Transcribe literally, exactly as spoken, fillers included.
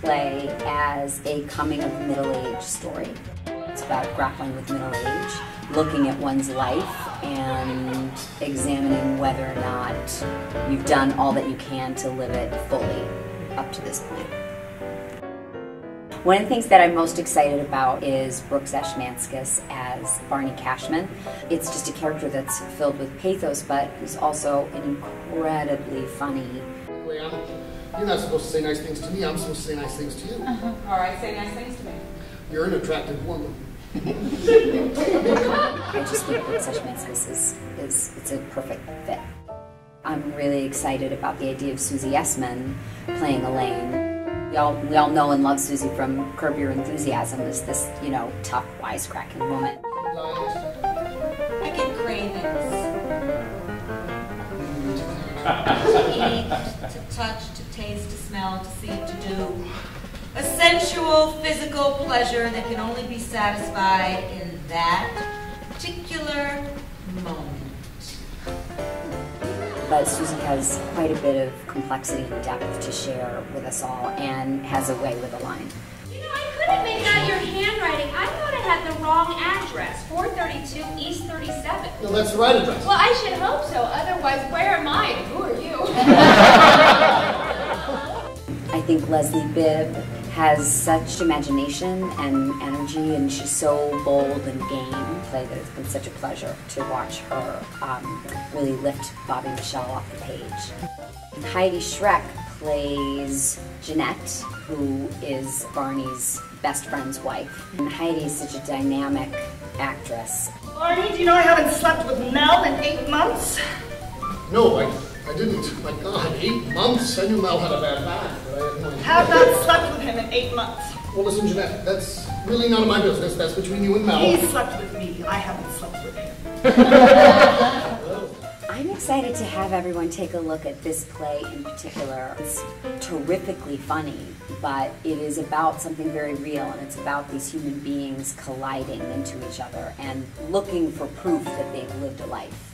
Play as a coming-of-middle-age story. It's about grappling with middle age, looking at one's life, and examining whether or not you've done all that you can to live it fully up to this point. One of the things that I'm most excited about is Brooks Ashmanskas as Barney Cashman. It's just a character that's filled with pathos, but who's also an incredibly funny. You're not supposed to say nice things to me, I'm supposed to say nice things to you. Uh-huh. All right, say nice things to me. You're an attractive woman. I just think that such Ashmanskas is, is, it's a perfect fit. I'm really excited about the idea of Susie Essman playing Elaine. We all, we all know and love Susie from Curb Your Enthusiasm as this, you know, tough, wisecracking woman. I get cravings. To touch, to taste, to smell, to see, to do. A sensual, physical pleasure that can only be satisfied in that particular moment. But Susie has quite a bit of complexity and depth to share with us all, and has a way with a line. You know, I couldn't make out your handwriting. I thought I had the wrong address, four thirty-two East thirty-seven. Well, that's the right address. Well, I should hope so. Otherwise, where am I? Who are you? I think Leslie Bibb has such imagination and energy, and she's so bold and game in play that it's been such a pleasure to watch her um, really lift Bobby Michelle off the page. Heidi Schreck plays Jeanette, who is Barney's best friend's wife. And Heidi is such a dynamic actress. Barney, do you know I haven't slept with Mel in eight months? No, I... I didn't. My God, eight months? I knew Mel had a bad back, but I had no idea. Have not slept with him in eight months. Well, listen, Jeanette, that's really none of my business. That's between you and Mel. He slept with me. I haven't slept with him. I'm excited to have everyone take a look at this play in particular. It's terrifically funny, but it is about something very real, and it's about these human beings colliding into each other and looking for proof that they've lived a life.